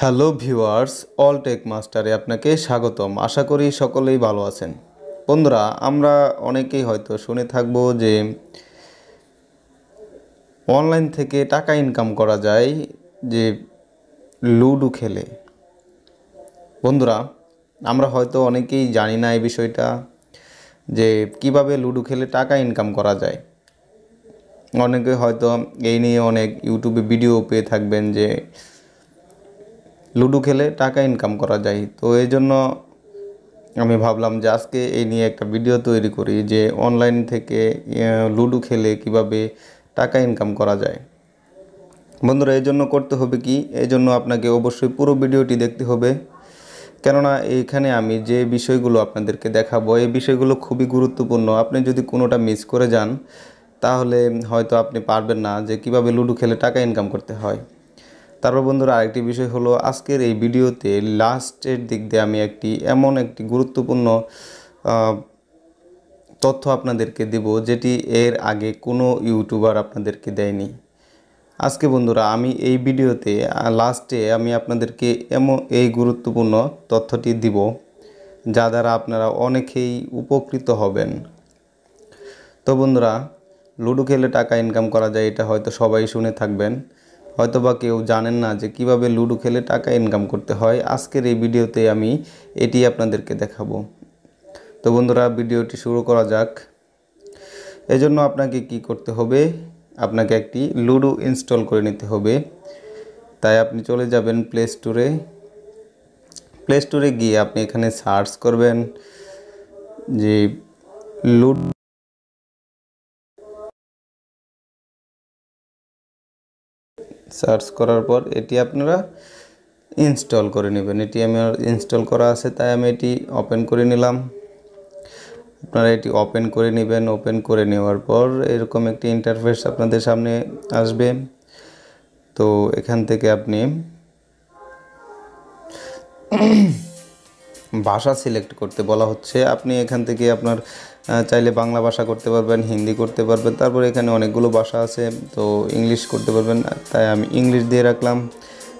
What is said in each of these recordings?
Hello viewers, all tech মাস্টারে আপনাকে স্বাগতম। আশা করি সকলেই ভালো আছেন। বন্ধুরা, আমরা অনেকেই হয়তো শুনে থাকবো যে অনলাইন থেকে টাকা ইনকাম করা যায় যে লুডো খেলে। বন্ধুরা, আমরা হয়তো অনেকেই জানি না এই বিষয়টা যে কিভাবে লুডো খেলে টাকা ইনকাম করা যায়। অনেকে হয়তো এই নিয়ে অনেক ইউটিউবে ভিডিও পেয়ে থাকবেন যে লুডো খেলে টাকা ইনকাম করা যায়। তো এই জন্য আমি ভাবলাম যে আজকে এই নিয়ে একটা ভিডিও তৈরি করি যে অনলাইন থেকে লুডো খেলে কিভাবে টাকা ইনকাম করা যায়। বন্ধুরা, এই জন্য করতে হবে কি, এই জন্য আপনাকে অবশ্যই পুরো ভিডিওটি দেখতে হবে, কেননা এইখানে আমি যে বিষয়গুলো আপনাদেরকে দেখাবো এই বিষয়গুলো খুবই গুরুত্বপূর্ণ। আপনি যদি কোনোটা মিস করে যান তাহলে হয়তো আপনি পারবেন না যে কিভাবে লুডো খেলে টাকা ইনকাম করতে হয়। তারপর বন্ধুরা, আরেকটি বিষয় হলো আজকের এই ভিডিওতে লাস্টের দিক দিয়ে আমি এমন একটি গুরুত্বপূর্ণ তথ্য আপনাদেরকে দেব যেটি এর আগে কোনো ইউটিউবার আপনাদেরকে দেয়নি। আজকে বন্ধুরা আমি এই ভিডিওতে লাস্টে আমি আপনাদেরকে এমন এই গুরুত্বপূর্ণ তথ্যটি দিব যা দ্বারা আপনারা অনেকেই উপকৃত হবেন। তো বন্ধুরা, লুডো খেলে টাকা ইনকাম করা যায়, এটা হয়তো সবাই শুনে থাকবেন, হয়তোবা কেউ জানেন না যে কিভাবে লুডো খেলে টাকা ইনকাম করতে হয়। আজকের এই ভিডিওতে আমি এটি আপনাদেরকে দেখাবো। তো বন্ধুরা, ভিডিওটি শুরু করা যাক। এজন্য আপনাকে কি করতে হবে, আপনাকে একটি লুডো ইনস্টল করে নিতে হবে। তাই আপনি চলে যাবেন প্লে স্টোরে। প্লে স্টোরে গিয়ে আপনি এখানে সার্চ করবেন যে লুডো। সার্চ করার পর এটি আপনারা ইনস্টল করে নেবেন। এটি আমার ইনস্টল করা আছে, তাই আমি এটি ওপেন করে নিলাম। আপনারা এটি ওপেন করে নেবেন। ওপেন করে নেওয়ার পর এরকম একটি ইন্টারফেস আপনাদের সামনে আসবে। তো এখান থেকে আপনি ভাষা সিলেক্ট করতে বলা হচ্ছে। আপনি এখান থেকে আপনার চাইলে বাংলা ভাষা করতে পারবেন, হিন্দি করতে পারবেন, তারপরে এখানে অনেকগুলো ভাষা আছে, তো ইংলিশ করতে পারবেন, তাই আমি ইংলিশ দিয়ে রাখলাম।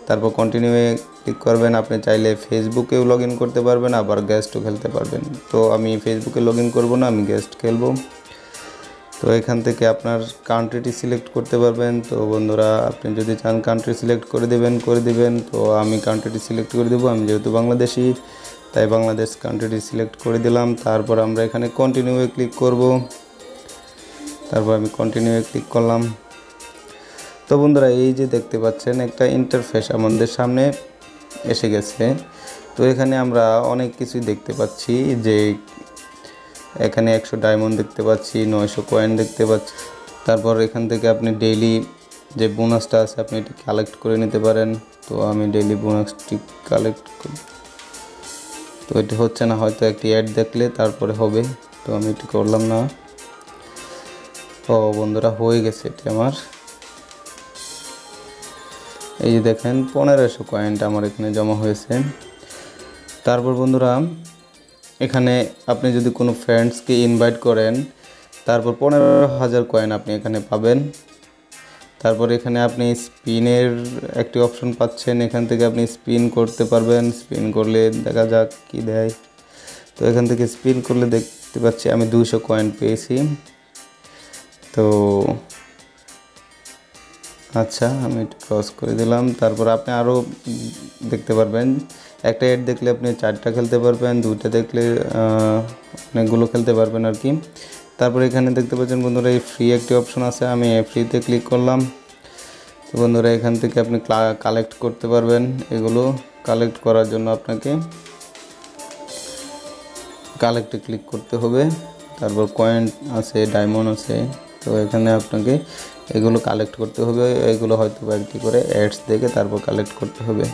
তারপর কন্টিনিউয়ে ক্লিক করবেন। আপনি চাইলে ফেসবুকেও লগ ইন করতে পারবেন, আবার গেস্টও খেলতে পারবেন। তো আমি ফেসবুকে লগ ইন করবো না, আমি গেস্ট খেলবো। তো এখান থেকে আপনার কান্ট্রিটি সিলেক্ট করতে পারবেন। তো বন্ধুরা, আপনি যদি চান কান্ট্রি সিলেক্ট করে দেবেন। তো আমি কান্ট্রিটি সিলেক্ট করে দেবো। আমি যেহেতু বাংলাদেশি তাই বাংলাদেশ কান্ট্রিটি সিলেক্ট করে দিলাম। তারপর আমরা এখানে কন্টিনিউয়ে ক্লিক করব। তারপর আমি কন্টিনিউয়ে ক্লিক করলাম। তো বন্ধুরা, এই যে দেখতে পাচ্ছেন একটা ইন্টারফেস আমাদের সামনে এসে গেছে। তো এখানে আমরা অনেক কিছুই দেখতে পাচ্ছি, যে এখানে 100 ডায়মন্ড দেখতে পাচ্ছি, 900 কয়েন দেখতে পাচ্ছি। তারপর এখান থেকে আপনি ডেইলি যে বোনাসটা আছে আপনি এটি কালেক্ট করে নিতে পারেন। তো আমি ডেইলি বোনাসটি কালেক্ট করি। তো এটি হচ্ছে না, হয়তো একটি অ্যাড দেখলে তারপরে হবে, তো আমি এটি করলাম না। তো বন্ধুরা, হয়ে গেছে এটি আমার। এই যে দেখেন 1500 কয়েনটা আমার এখানে জমা হয়েছে। তারপর বন্ধুরা, এখানে আপনি যদি কোনো ফ্রেন্ডসকে ইনভাইট করেন তারপর 15,000 কয়েন আপনি এখানে পাবেন। তারপর এখানে আপনি স্পিনের একটি অপশন পাচ্ছেন, এখান থেকে আপনি স্পিন করতে পারবেন। স্পিন করলে দেখা যাক কি দেয়। তো এখান থেকে স্পিন করলে দেখতে পাচ্ছি আমি 200 কয়েন পেয়েছি। তো আচ্ছা, আমি একটু ক্রস করে দিলাম। তারপর আপনি আরও দেখতে পারবেন, একটা এড দেখলে আপনি 4টা খেলতে পারবেন, 2টা দেখলে অনেকগুলো খেলতে পারবেন আর কি। তারপর এখানে দেখতে পাচ্ছেন বন্ধুরা এই ফ্রি একটি অপশন আছে, আমি ফ্রিতে ক্লিক করলাম। তো বন্ধুরা, এখান থেকে আপনি কালেক্ট করতে পারবেন। এগুলো কালেক্ট করার জন্য আপনাকে কালেক্টে ক্লিক করতে হবে। তারপর কয়েন আছে, ডায়মন্ড আছে, তো এখানে আপনাকে এগুলো কালেক্ট করতে হবে। এগুলো হয়তো একটি করে অ্যাডস দেখে তারপর কালেক্ট করতে হবে।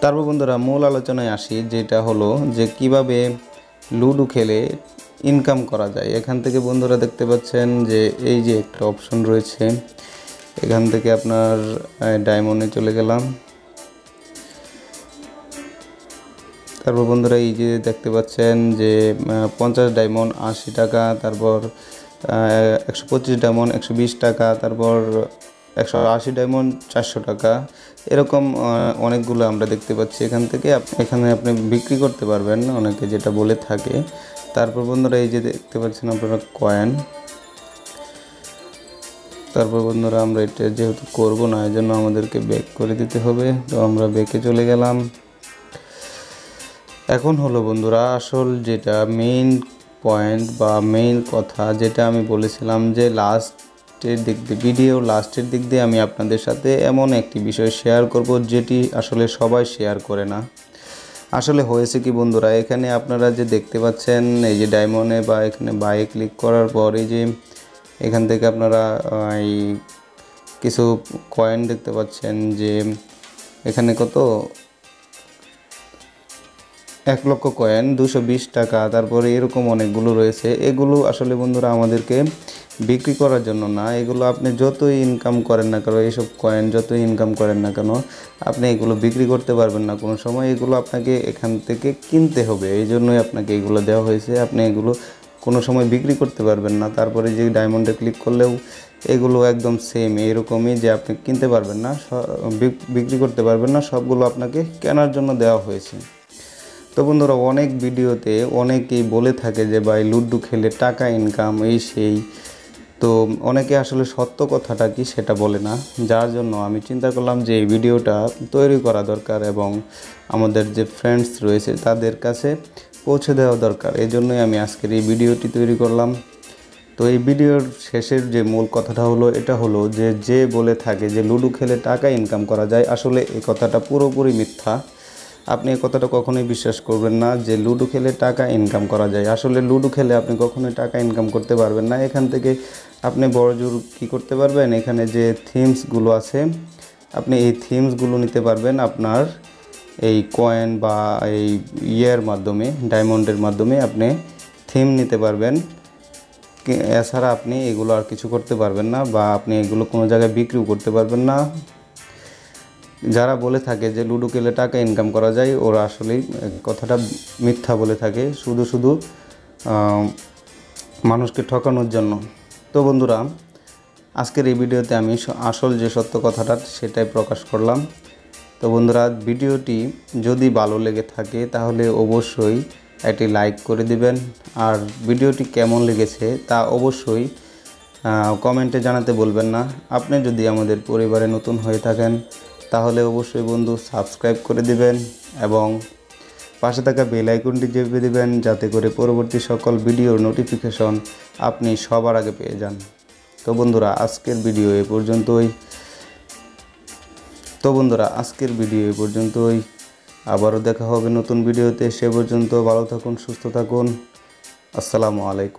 তারপর বন্ধুরা, মূল আলোচনায় আসি, যেটা হলো যে কিভাবে লুডো খেলে ইনকাম করা যায়। এখান থেকে বন্ধুরা দেখতে পাচ্ছেন যে এই যে একটা অপশন রয়েছে, এখান থেকে আপনার ডায়মন্ডে চলে গেলাম। তারপর বন্ধুরা, এই যে দেখতে পাচ্ছেন যে 50 ডায়মন্ড 80 টাকা, তারপর 125 ডায়মন্ড 120 টাকা, তারপর 180 ডায়মন্ড 400 টাকা, এরকম অনেকগুলো আমরা দেখতে পাচ্ছি। এখান থেকে এখানে আপনি বিক্রি করতে পারবেন অনেকে যেটা বলে থাকে। তারপর বন্ধুরা এই যে দেখতে পাচ্ছেন আপনারা কয়েন। তারপর বন্ধুরা আমরা এটা যেহেতু করবো না এই জন্য আমাদেরকে বেক করে দিতে হবে, তো আমরা বেকে চলে গেলাম। এখন হলো বন্ধুরা আসল যেটা মেইন পয়েন্ট বা মেইন কথা, যেটা আমি বলেছিলাম যে লাস্টের দিক দিয়ে ভিডিও লাস্টের দিক দিয়ে আমি আপনাদের সাথে এমন একটি বিষয় শেয়ার করব যেটি আসলে সবাই শেয়ার করে না। আসলে হয়েছে কি বন্ধুরা, এখানে আপনারা যে দেখতে পাচ্ছেন এই যে ডায়মন্ডে বা এখানে বাই ক্লিক করার পর এই যে এখান থেকে আপনারা এই কিছু কয়েন দেখতে পাচ্ছেন যে এখানে কত 1,00,000 কয়েন 220 টাকা, তারপরে এরকম অনেকগুলো রয়েছে। এগুলো আসলে বন্ধুরা আমাদেরকে বিক্রি করার জন্য না, এগুলো আপনি যতই ইনকাম করেন না কেন, এইসব কয়েন যতই ইনকাম করেন না কেন আপনি এগুলো বিক্রি করতে পারবেন না কোনো সময়, এগুলো আপনাকে এখান থেকে কিনতে হবে। এই জন্যই আপনাকে এগুলো দেওয়া হয়েছে, আপনি এগুলো কোনো সময় বিক্রি করতে পারবেন না। তারপরে যে ডায়মন্ডে ক্লিক করলেও এগুলো একদম সেম এরকমই যে আপনি কিনতে পারবেন না, বিক্রি করতে পারবেন না, সবগুলো আপনাকে কেনার জন্য দেওয়া হয়েছে। তো বন্ধুরা অনেক ভিডিওতে অনেকেই বলে থাকে যে ভাই লুডু খেলে টাকা ইনকাম এই সেই, তো অনেকে আসলে সত্য কথাটা কি সেটা বলে না, যার জন্য আমি চিন্তা করলাম যে এই ভিডিওটা তৈরি করা দরকার এবং আমাদের যে ফ্রেন্ডস রয়েছে তাদের কাছে পৌঁছে দেওয়া দরকার। এই জন্যই আমি আজকের এই ভিডিওটি তৈরি করলাম। তো এই ভিডিওর শেষের যে মূল কথাটা হলো এটা হলো যে বলে থাকে যে লুডু খেলে টাকা ইনকাম করা যায়, আসলে এই কথাটা পুরোপুরি মিথ্যা। আপনি এই কথাটা কখনোই বিশ্বাস করবেন না যে লুডু খেলে টাকা ইনকাম করা যায়। আসলে লুডু খেলে আপনি কখনোই টাকা ইনকাম করতে পারবেন না। এখান থেকে আপনি বড়জোর কী করতে পারবেন, এখানে যে থিমসগুলো আছে আপনি এই থিমসগুলো নিতে পারবেন আপনার এই কয়েন বা এই ইয়ের মাধ্যমে ডায়মন্ডের মাধ্যমে আপনি থিম নিতে পারবেন। এছাড়া আপনি এগুলো আর কিছু করতে পারবেন না বা আপনি এগুলো কোনো জায়গায় বিক্রিও করতে পারবেন না। যারা বলে থাকে যে লুডু খেলে টাকা ইনকাম করা যায় ওরা আসলেই কথাটা মিথ্যা বলে থাকে, শুধু শুধু মানুষকে ঠকানোর জন্য। তো বন্ধুরা আজকের এই ভিডিওতে আমি আসল যে সত্য কথাটা সেটাই প্রকাশ করলাম। তো বন্ধুরা ভিডিওটি যদি ভালো লেগে থাকে তাহলে অবশ্যই একটি লাইক করে দিবেন, আর ভিডিওটি কেমন লেগেছে তা অবশ্যই কমেন্টে জানাতে বলবেন না। আপনি যদি আমাদের পরিবারে নতুন হয়ে থাকেন তাহলে অবশ্যই বন্ধু সাবস্ক্রাইব করে দিবেন এবং পাশে থাকা বেল আইকনটি চেপে দিবেন যাতে করে পরবর্তী সকল ভিডিওর নোটিফিকেশন আপনি সবার আগে পেয়ে যান। তো বন্ধুরা আজকের ভিডিও এ পর্যন্তই। আবারও দেখা হবে নতুন ভিডিওতে। সে পর্যন্ত ভালো থাকুন, সুস্থ থাকুন। আসসালামু আলাইকুম।